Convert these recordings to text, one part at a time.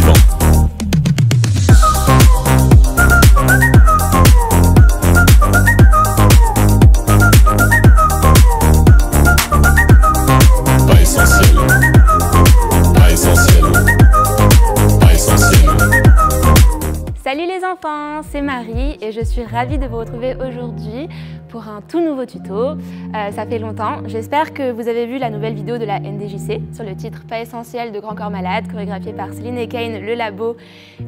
vivant. Salut les enfants, c'est Marie et je suis ravie de vous retrouver aujourd'hui pour un tout nouveau tuto. Ça fait longtemps, j'espère que vous avez vu la nouvelle vidéo de la NDJC sur le titre Pas essentiel de Grand Corps Malade, chorégraphié par Céline et Cain, Le Labo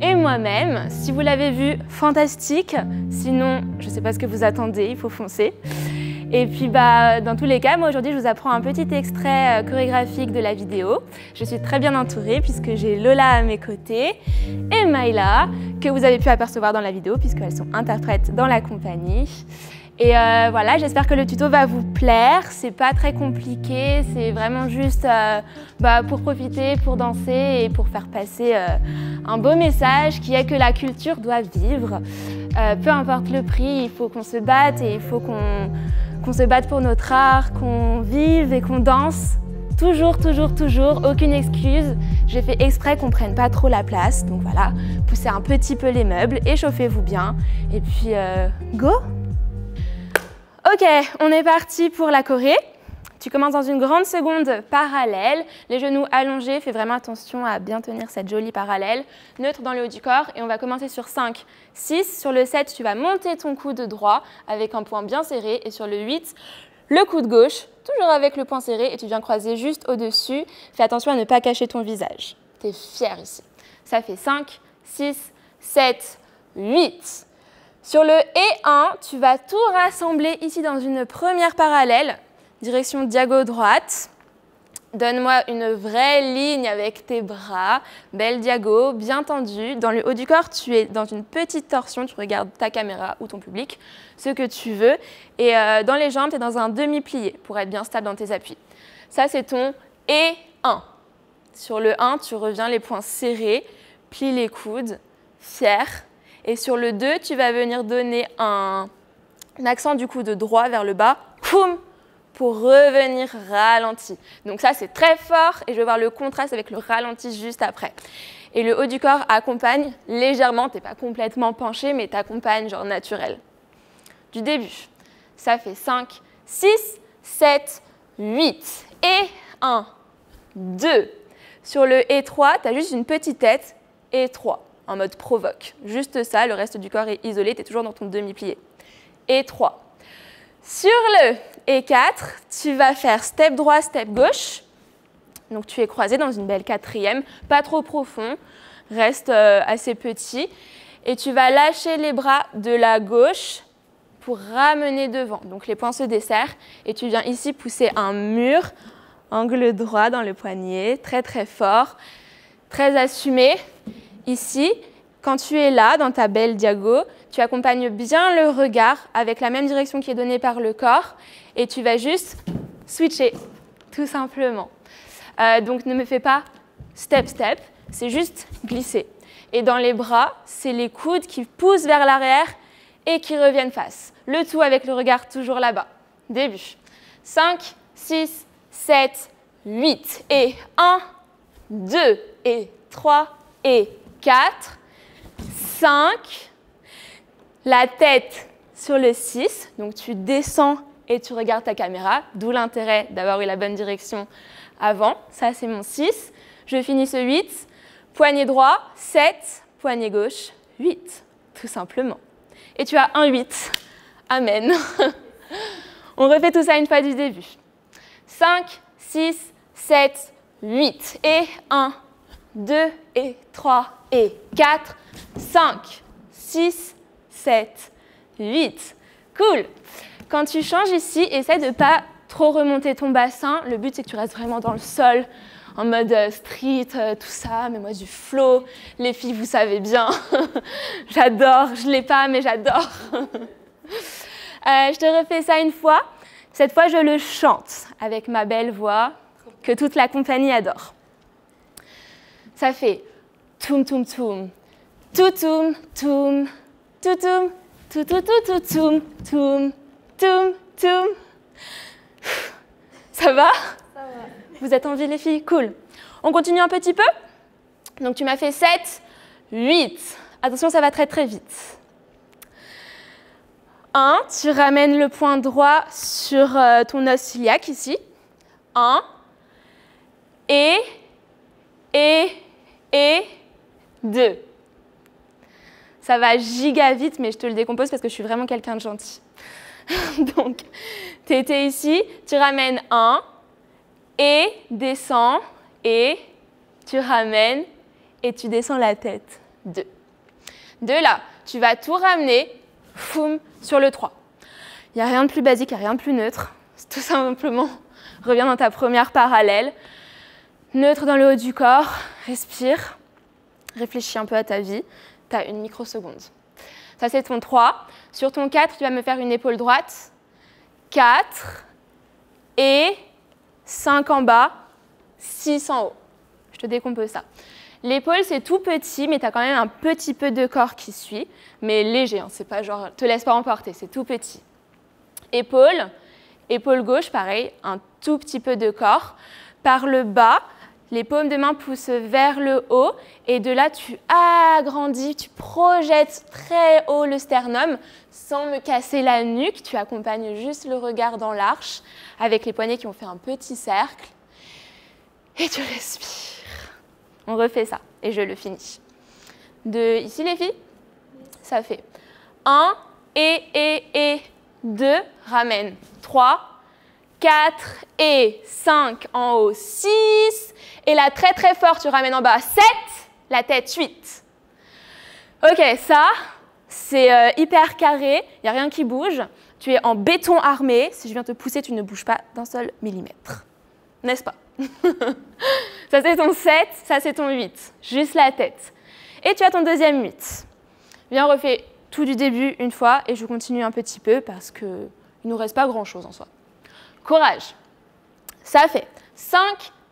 et moi-même. Si vous l'avez vu, fantastique, sinon je ne sais pas ce que vous attendez, il faut foncer. Et puis dans tous les cas, moi aujourd'hui je vous apprends un petit extrait chorégraphique de la vidéo. Je suis très bien entourée puisque j'ai Lola à mes côtés et Maïla que vous avez pu apercevoir dans la vidéo puisqu'elles sont interprètes dans la compagnie. Et voilà, j'espère que le tuto va vous plaire. C'est pas très compliqué, c'est vraiment juste pour profiter, pour danser et pour faire passer un beau message qui est que la culture doit vivre. Peu importe le prix, il faut qu'on se batte et il faut qu'on se batte pour notre art, qu'on vive et qu'on danse. Toujours, toujours, toujours, aucune excuse. J'ai fait exprès qu'on ne prenne pas trop la place. Donc voilà, poussez un petit peu les meubles, échauffez-vous bien. Et puis, go! Ok, on est parti pour la choré. Tu commences dans une grande seconde parallèle, les genoux allongés, fais vraiment attention à bien tenir cette jolie parallèle, neutre dans le haut du corps et on va commencer sur 5, 6, sur le 7 tu vas monter ton coude droit avec un point bien serré et sur le 8, le coude gauche, toujours avec le point serré et tu viens croiser juste au-dessus, fais attention à ne pas cacher ton visage, t'es fier ici. Ça fait 5, 6, 7, 8. Sur le et 1, tu vas tout rassembler ici dans une première parallèle. Direction diago droite, donne-moi une vraie ligne avec tes bras, belle diago, bien tendue. Dans le haut du corps, tu es dans une petite torsion, tu regardes ta caméra ou ton public, ce que tu veux. Et dans les jambes, tu es dans un demi-plié pour être bien stable dans tes appuis. Ça, c'est ton et 1. Sur le 1, tu reviens les poings serrés, plie les coudes, fier. Et sur le 2, tu vas venir donner un accent du coude droit vers le bas, koum, pour revenir ralenti. Donc ça, c'est très fort et je vais voir le contraste avec le ralenti juste après. Et le haut du corps accompagne légèrement, tu n'es pas complètement penché, mais tu accompagnes genre naturel. Du début, ça fait 5, 6, 7, 8 et 1, 2. Sur le et 3, tu as juste une petite tête et 3 en mode provoque. Juste ça, le reste du corps est isolé, tu es toujours dans ton demi-plié. Et 3. Sur le et 4, tu vas faire step droit, step gauche. Donc tu es croisé dans une belle quatrième, pas trop profond, reste assez petit. Et tu vas lâcher les bras de la gauche pour ramener devant. Donc les poings se desserrent et tu viens ici pousser un mur, angle droit dans le poignet, très très fort, très assumé. Ici, quand tu es là, dans ta belle diago, tu accompagnes bien le regard avec la même direction qui est donnée par le corps et tu vas juste switcher, tout simplement. Donc ne me fais pas step-step, c'est juste glisser. Et dans les bras, c'est les coudes qui poussent vers l'arrière et qui reviennent face. Le tout avec le regard toujours là-bas. Début. 5, 6, 7, 8 et 1, 2 et 3 et 4. 5, la tête sur le 6, donc tu descends et tu regardes ta caméra, d'où l'intérêt d'avoir eu la bonne direction avant, ça c'est mon 6, je finis ce 8, poignet droit, 7, poignet gauche, 8, tout simplement. Et tu as un 8, amen. On refait tout ça une fois du début. 5, 6, 7, 8 et 1, 2 et 3 et 4, 5, 6, 7, 8. Cool. Quand tu changes ici, essaie de ne pas trop remonter ton bassin. Le but, c'est que tu restes vraiment dans le sol, en mode street, tout ça. Mais moi, du flow. Les filles, vous savez bien. J'adore. Je ne l'ai pas, mais j'adore. Je te refais ça une fois. Cette fois, je le chante avec ma belle voix que toute la compagnie adore. Ça fait toum, toum, toum. Toutoum, toum, toutoum, toutoutoutoutoum, toum, toum, toum. Ça va? Ça va. Vous êtes en vie les filles? Cool. On continue un petit peu? Donc tu m'as fait 7, 8. Attention, ça va très très vite. 1, tu ramènes le point droit sur ton os iliaque ici. 1, et 2. Ça va giga vite, mais je te le décompose parce que je suis vraiment quelqu'un de gentil. Donc, tu étais ici, tu ramènes 1, et descends, et tu ramènes, et tu descends la tête. 2. De là, tu vas tout ramener, foum, sur le 3. Il n'y a rien de plus basique, il n'y a rien de plus neutre. Tout simplement, reviens dans ta première parallèle. Neutre dans le haut du corps, respire, réfléchis un peu à ta vie, tu as une microseconde. Ça, c'est ton 3. Sur ton 4, tu vas me faire une épaule droite. 4 et 5 en bas, 6 en haut. Je te décompose ça. L'épaule, c'est tout petit, mais tu as quand même un petit peu de corps qui suit, mais léger, hein, c'est pas genre, te laisse pas emporter, c'est tout petit. Épaule, épaule gauche, pareil, un tout petit peu de corps. Par le bas, les paumes de main poussent vers le haut et de là, tu agrandis, tu projettes très haut le sternum sans me casser la nuque. Tu accompagnes juste le regard dans l'arche avec les poignets qui ont fait un petit cercle et tu respires. On refait ça et je le finis. De ici, les filles, ça fait 1 et 2, ramène 3. 4 et 5 en haut, 6. Et là, très très fort, tu ramènes en bas, 7. La tête, 8. Ok, ça, c'est hyper carré. Il n'y a rien qui bouge. Tu es en béton armé. Si je viens te pousser, tu ne bouges pas d'un seul millimètre. N'est-ce pas? Ça, c'est ton 7. Ça, c'est ton 8. Juste la tête. Et tu as ton deuxième 8. Viens, on refait tout du début une fois. Et je continue un petit peu parce qu'il ne nous reste pas grand-chose en soi. Courage. Ça fait 5,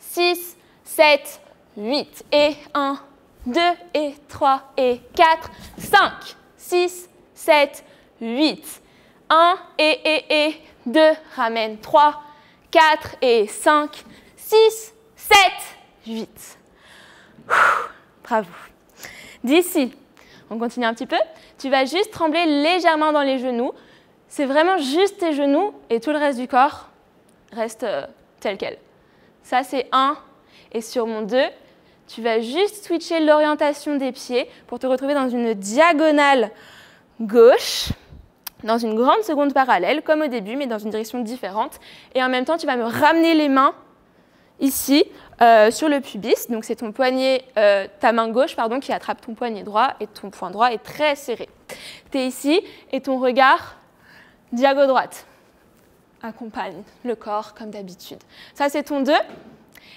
6, 7, 8 et 1, 2 et 3 et 4, 5, 6, 7, 8, 1 et 2, ramène 3, 4 et 5, 6, 7, 8. Bravo. D'ici, on continue un petit peu. Tu vas juste trembler légèrement dans les genoux. C'est vraiment juste tes genoux et tout le reste du corps reste tel quel. Ça, c'est 1. Et sur mon 2, tu vas juste switcher l'orientation des pieds pour te retrouver dans une diagonale gauche, dans une grande seconde parallèle, comme au début, mais dans une direction différente. Et en même temps, tu vas me ramener les mains ici sur le pubis. Donc, c'est ton poignet, ta main gauche pardon, qui attrape ton poignet droit et ton poing droit est très serré. Tu es ici et ton regard diago droite. Accompagne le corps comme d'habitude. Ça, c'est ton 2.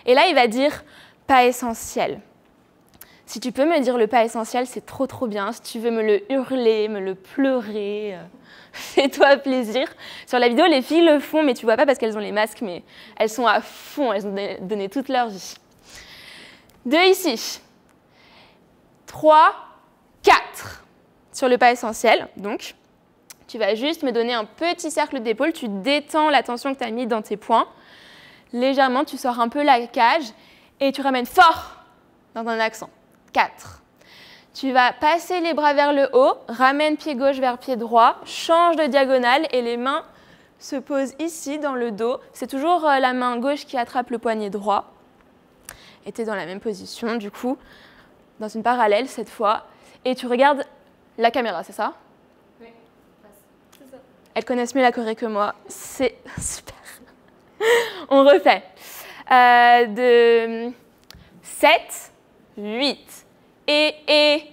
Et là, il va dire pas essentiel. Si tu peux me dire le pas essentiel, c'est trop, trop bien. Si tu veux me le hurler, me le pleurer, fais-toi plaisir. Sur la vidéo, les filles le font, mais tu vois pas parce qu'elles ont les masques, mais elles sont à fond. Elles ont donné toute leur vie. 2 ici. 3, 4. Sur le pas essentiel, donc. Tu vas juste me donner un petit cercle d'épaule. Tu détends la tension que tu as mise dans tes poings. Légèrement, tu sors un peu la cage et tu ramènes fort dans un accent. 4. Tu vas passer les bras vers le haut, ramène pied gauche vers pied droit, change de diagonale et les mains se posent ici dans le dos. C'est toujours la main gauche qui attrape le poignet droit. Et tu es dans la même position, du coup, dans une parallèle cette fois. Et tu regardes la caméra, c'est ça ? Elles connaissent mieux la Corée que moi. C'est super. On refait. De 7, 8 et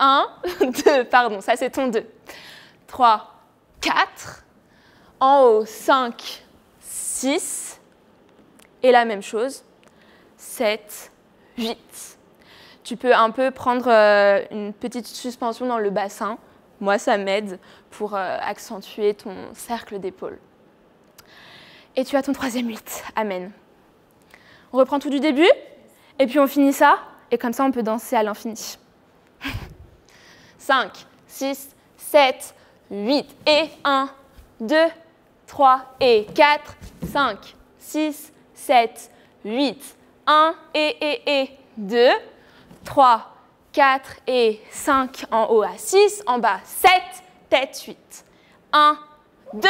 1, 2, pardon, ça c'est ton 2. 3, 4, en haut 5, 6 et la même chose, 7, 8. Tu peux un peu prendre une petite suspension dans le bassin. Moi, ça m'aide pour accentuer ton cercle d'épaule. Et tu as ton troisième 8. Amen. On reprend tout du début, et puis on finit ça, et comme ça, on peut danser à l'infini. 5, 6, 7, 8, et 1, 2, 3, et 4, 5, 6, 7, 8, 1, et 2, 3, 4 et 5 en haut à 6, en bas 7, tête 8. 1, 2,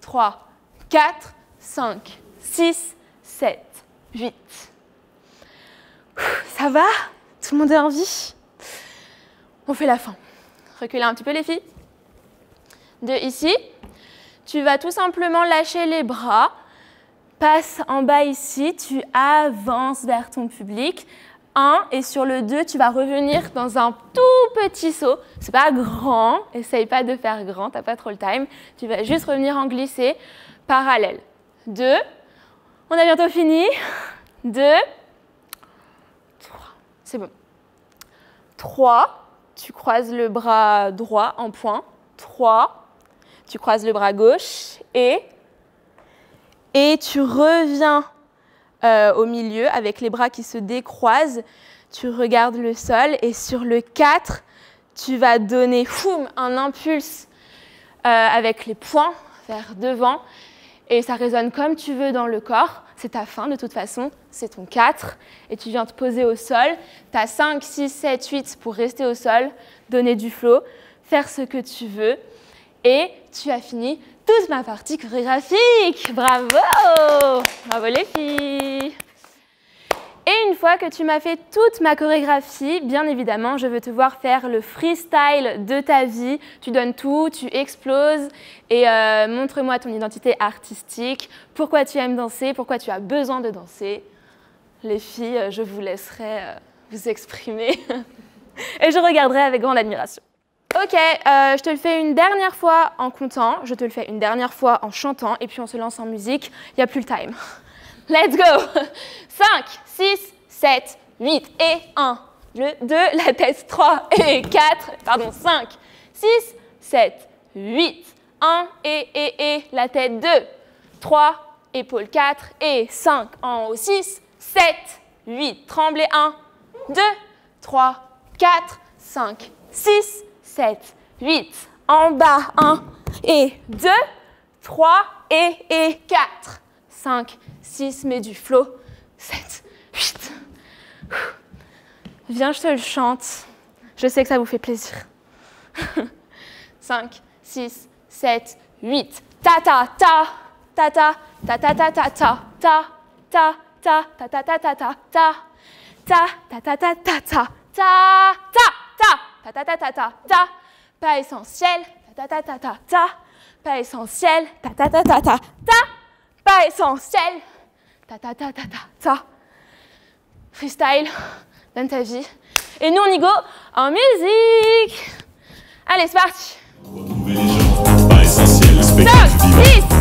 3, 4, 5, 6, 7, 8. Ça va? Tout le monde a envie? On fait la fin. Reculez un petit peu les filles. De ici, tu vas tout simplement lâcher les bras. Passe en bas ici, tu avances vers ton public. 1 et sur le 2, tu vas revenir dans un tout petit saut. C'est pas grand, essaye pas de faire grand, t'as pas trop le time. Tu vas juste revenir en glisser parallèle. 2, on a bientôt fini. 2, 3, c'est bon. 3, tu croises le bras droit en point. 3, tu croises le bras gauche et tu reviens au milieu avec les bras qui se décroisent. Tu regardes le sol et sur le 4, tu vas donner foum, un impulse avec les poings vers devant et ça résonne comme tu veux dans le corps. C'est ta fin de toute façon, c'est ton 4 et tu viens te poser au sol. Tu as 5, 6, 7, 8 pour rester au sol, donner du flow, faire ce que tu veux et tu as fini toute ma partie chorégraphique. Bravo! Bravo les filles! Et une fois que tu m'as fait toute ma chorégraphie, bien évidemment, je veux te voir faire le freestyle de ta vie. Tu donnes tout, tu exploses et montre-moi ton identité artistique, pourquoi tu aimes danser, pourquoi tu as besoin de danser. Les filles, je vous laisserai vous exprimer et je regarderai avec grande admiration. Ok, je te le fais une dernière fois en comptant, je te le fais une dernière fois en chantant et puis on se lance en musique, il n'y a plus le time. Let's go! 5, 6, 7, 8 et 1, le 2, la tête, 3 et 4, pardon, 5, 6, 7, 8, 1 et, la tête, 2, 3, épaule, 4 et 5, en haut, 6, 7, 8, tremblez, 1, 2, 3, 4, 5, 6, 7, 8, en bas, 1 et 2, 3 et 4, 5, 6, mets du flow, 7, 8. Viens, je te le chante, je sais que ça vous fait plaisir. 5, 6, 7, 8, ta ta ta, ta ta ta ta ta ta ta ta ta ta ta ta ta ta ta ta ta ta ta ta ta ta ta ta ta ta ta ta ta ta, pas essentiel, ta ta ta ta ta, pas essentiel, ta ta ta ta ta ta, pas essentiel, ta ta ta ta ta ta. Freestyle, donne ta vie. Et nous on y go en musique. Allez c'est parti. Retrouver les gens, pas essentiel, spectacle vivant.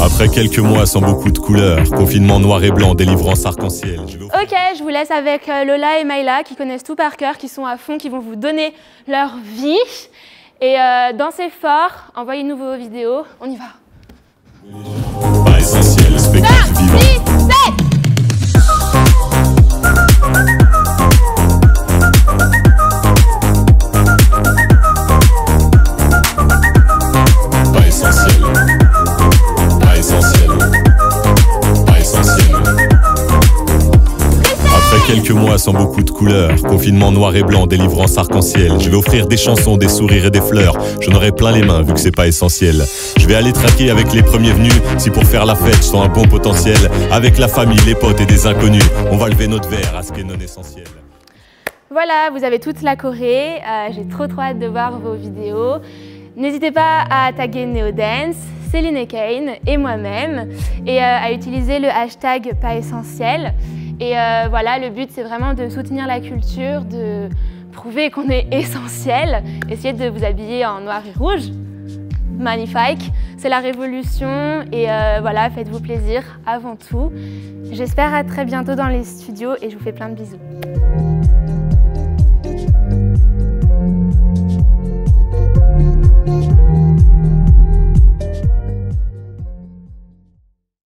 Après quelques mois sans beaucoup de couleurs, confinement noir et blanc, délivrance arc-en-ciel. Ok, je vous laisse avec Lola et Maïla qui connaissent tout par cœur, qui sont à fond, qui vont vous donner leur vie. Et dansez fort, envoyez-nous vos vidéos, on y va. Pas essentiel, spectacle vivant. 5, 6, 7. Quelques mois sans beaucoup de couleurs, confinement noir et blanc, délivrance arc-en-ciel. Je vais offrir des chansons, des sourires et des fleurs. J'en aurai plein les mains vu que c'est pas essentiel. Je vais aller traquer avec les premiers venus. Si pour faire la fête, je sens un bon potentiel. Avec la famille, les potes et des inconnus, on va lever notre verre à ce qui est non essentiel. Voilà, vous avez toute la choré. J'ai trop hâte de voir vos vidéos. N'hésitez pas à taguer Neodance, Céline et Cain et moi-même. Et à utiliser le hashtag pas essentiel. Et voilà, le but, c'est vraiment de soutenir la culture, de prouver qu'on est essentiel. Essayez de vous habiller en noir et rouge. Magnifique. C'est la révolution. Et voilà, faites-vous plaisir avant tout. J'espère à très bientôt dans les studios et je vous fais plein de bisous.